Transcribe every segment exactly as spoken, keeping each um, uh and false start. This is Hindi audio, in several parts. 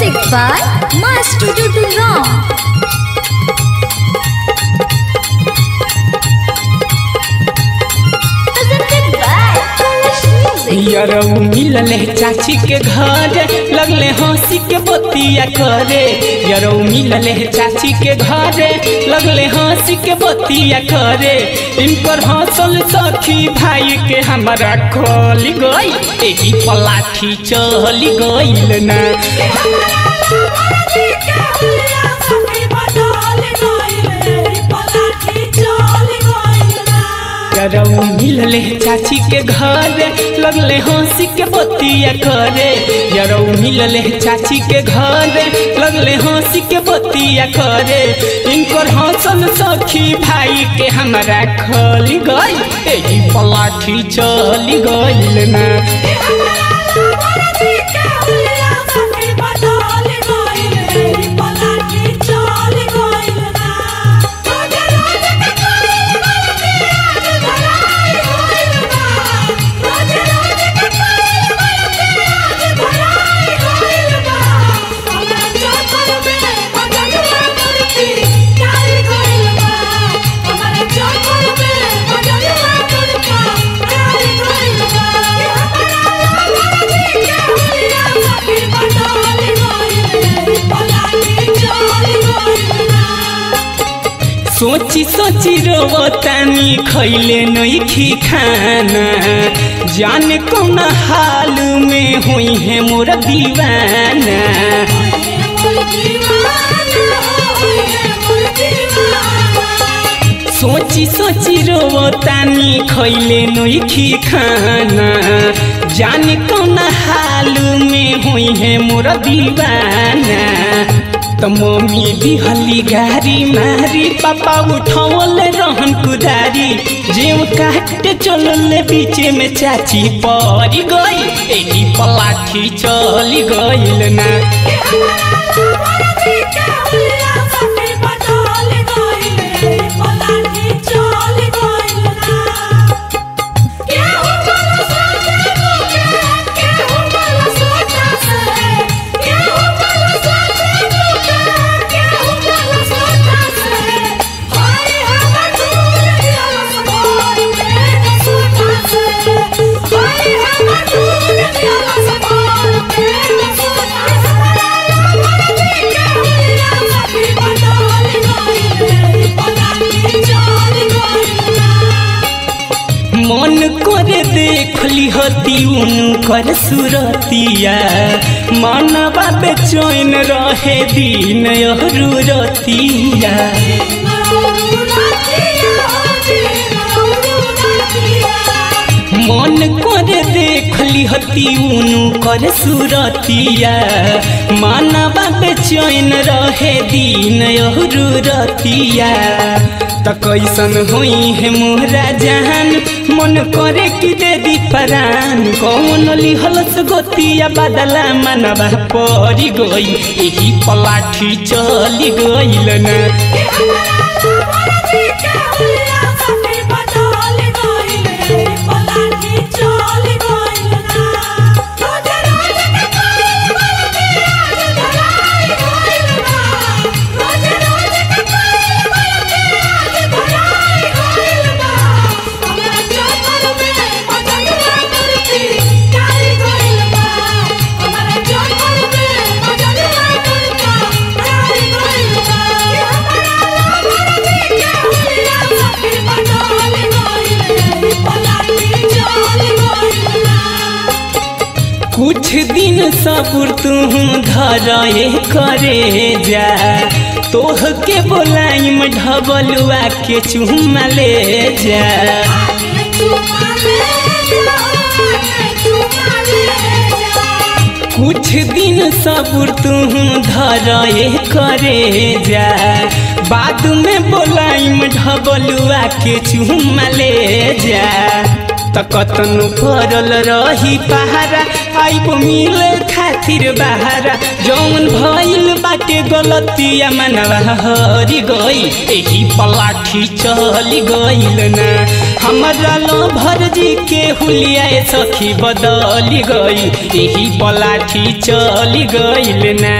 Music by My Studio Dulram. यरौ मिलल चाची के घर लगले हंसी के बतिया करे, यरौ मिलल चाची के घर लगले हंसी के बतिया करे। इन पर हंसल सखी भाई के हमारा खोल गई, देही पे लाठी चल गइल ना। यरौ मिलल चाची के घर लगले हंसी के बतिया करे, यरौ मिलल चाची के घर लगले हंसी के बतिया करे। इनकर हंसल सखी भाई के हमारा खोल गई, देही पे लाठी चल गइल ना। सोची सोची रोवतानी खैले नइखी खाना, जाने कौन हाल में हुई है मोर दीवाना। सोची सोची रोवतानी खैले नइखी खाना, जाने कौन हाल में हुई है मोर दीवाना। तो मम्मी दिहली गारी मारी, पापा उठौले रहन कुदारी, जीव काटे चलले बीचे में चाची पड़ी गई, देही पे लाठी चल गइल ना। कर सूरतिया मनवा बेचैन रहे दिन अहरु रतिया। मन कर देख लिहती उनु कर सूरतिया मनवा बेचैन रहे दिन अहरु रतिया। त कैसन हुई है मोरा जान, मन करे कि दे दी परान, कौन लिहलस गोतिया बदला मनवा पड़ी गई, देही पे लाठी चल गइल ना। कुछ दिन सब्र तुम धरे करे जा, तोह के बोलाई में ढबलुआ के चुमा ले जा। कुछ दिन सब्र तुम धरे करे जा, बाद में बोलाइम ढबलुआ के चुम्मा ले जा तकतनु भरल रही पहारा आइब मिले खातिर बहारा जौन भइल बाटे गलतिया मनवा हरि गई एही पे लाठी चल गइल ना हमरा लोभर जी के हुलिया सखी बदल गई एही पे लाठी चल गइल ना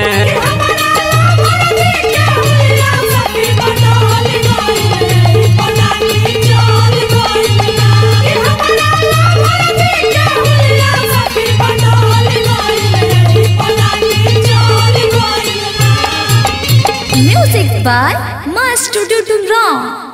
By Master Dudum Ram।